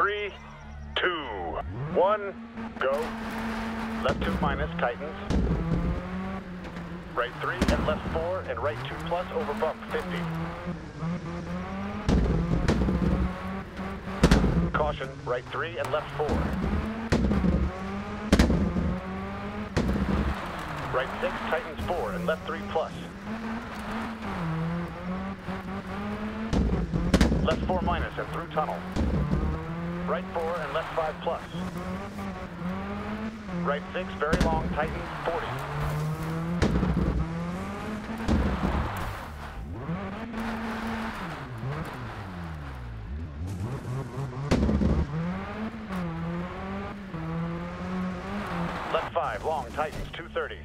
3, 2, 1, go. Left 2 minus, tightens. Right 3 and left 4 and right 2 plus over bump, 50. Caution, right 3 and left 4. Right 6 tightens 4 and left 3 plus. Left 4 minus and through tunnel. Right 4 and left 5 plus. Right 6 very long, tightens 40. Left 5 long, tightens 230.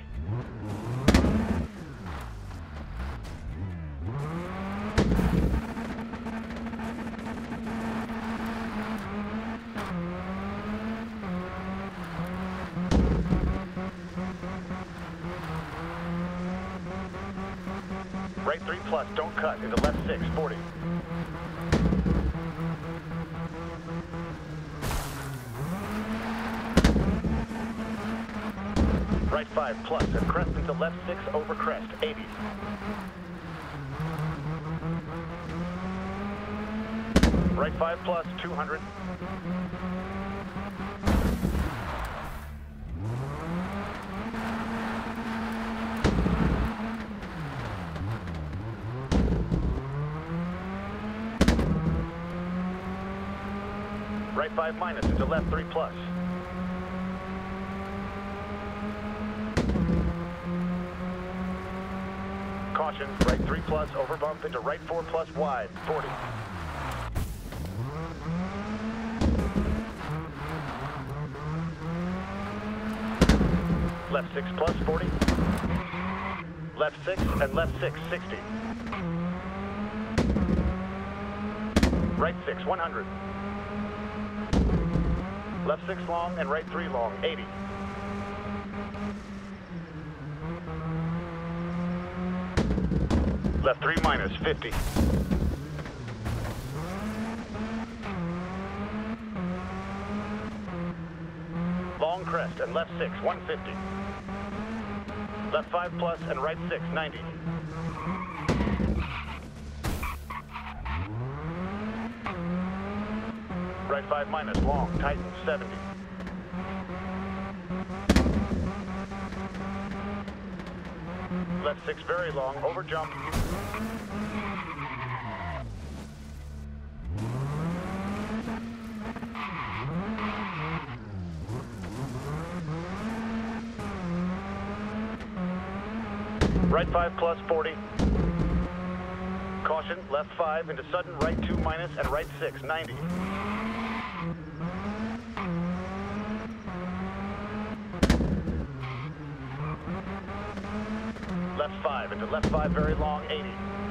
Right 3 plus, don't cut, into left 6, 40. Right 5 plus, and crest into left 6, over crest, 80. Right 5 plus, 200. Right 5 minus into left 3 plus. Caution, right 3 plus over bump into right 4 plus wide, 40. Left 6 plus, 40. Left 6 and left 6, 60. Right 6, 100. Left 6 long and right 3 long, 80. Left 3 minus, 50. Long crest and left 6, 150. Left 5 plus and right 6, 90. Right 5 minus, long, tightens, 70. Left 6 very long, over jump. Right 5 plus, 40. Caution, left 5 into sudden, right 2 minus and right 6, 90. Left 5 into left 5 very long, 80.